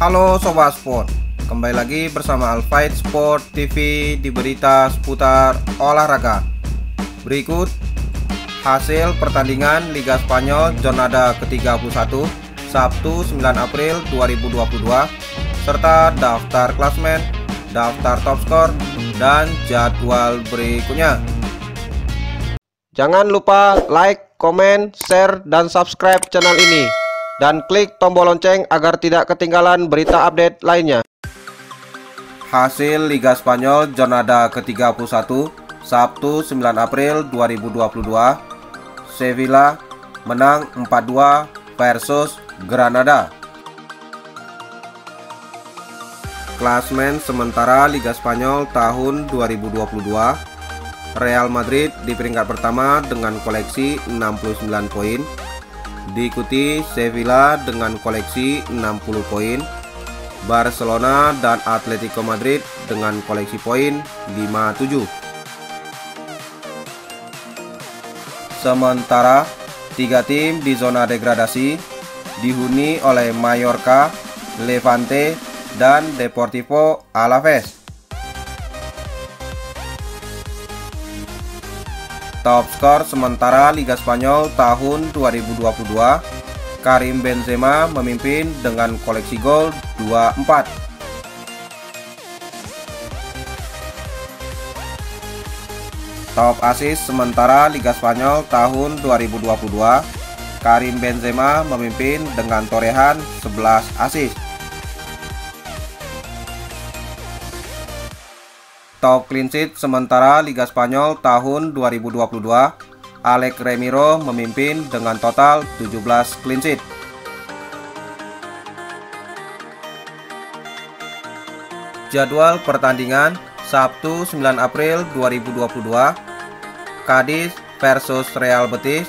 Halo Sobat Sport, kembali lagi bersama Alfaith Sport TV di berita seputar olahraga. Berikut hasil pertandingan Liga Spanyol Jornada ke-31 Sabtu 9 April 2022 serta daftar klasmen, daftar top skor, dan jadwal berikutnya. Jangan lupa like, komen, share, dan subscribe channel ini, dan klik tombol lonceng agar tidak ketinggalan berita update lainnya. Hasil Liga Spanyol Jornada ke-31 Sabtu 9 April 2022, Sevilla menang 4-2 versus Granada. Klasemen sementara Liga Spanyol tahun 2022, Real Madrid di peringkat pertama dengan koleksi 69 poin. Diikuti Sevilla dengan koleksi 60 poin, Barcelona dan Atletico Madrid dengan koleksi poin 57. Sementara tiga tim di zona degradasi dihuni oleh Mallorca, Levante, dan Deportivo Alaves. Top skor sementara Liga Spanyol tahun 2022, Karim Benzema memimpin dengan koleksi gol 24. Top assist sementara Liga Spanyol tahun 2022, Karim Benzema memimpin dengan torehan 11 assist. Top clean sheet sementara Liga Spanyol tahun 2022, Alek Remiro memimpin dengan total 17 clean sheet. Jadwal pertandingan Sabtu 9 April 2022, Cadiz versus Real Betis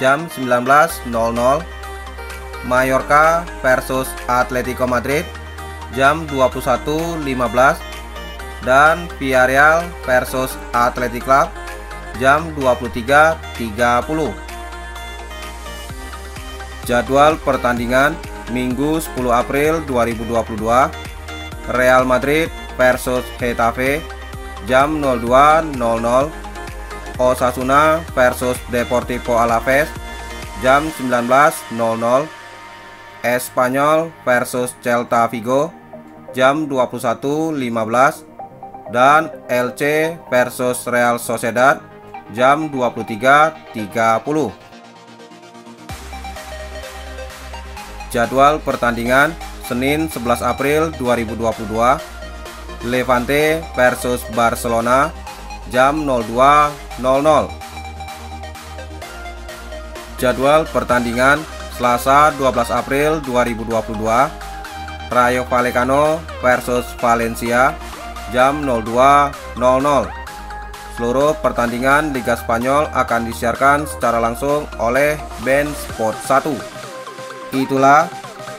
jam 19.00, Mallorca versus Atletico Madrid jam 21.15, dan Villarreal versus Athletic Club jam 23.30. Jadwal pertandingan Minggu 10 April 2022, Real Madrid versus Getafe jam 02.00, Osasuna versus Deportivo Alaves jam 19.00, Espanyol versus Celta Vigo jam 21.15, dan LC versus Real Sociedad jam 23.30. Jadwal pertandingan Senin 11 April 2022, Levante versus Barcelona jam 02.00. Jadwal pertandingan Selasa 12 April 2022, Rayo Vallecano versus Valencia jam 02.00. Seluruh pertandingan Liga Spanyol akan disiarkan secara langsung oleh Bein Sports 1. Itulah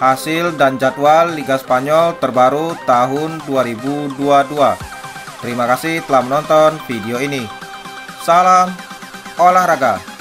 hasil dan jadwal Liga Spanyol terbaru tahun 2022. Terima kasih telah menonton video ini. Salam olahraga.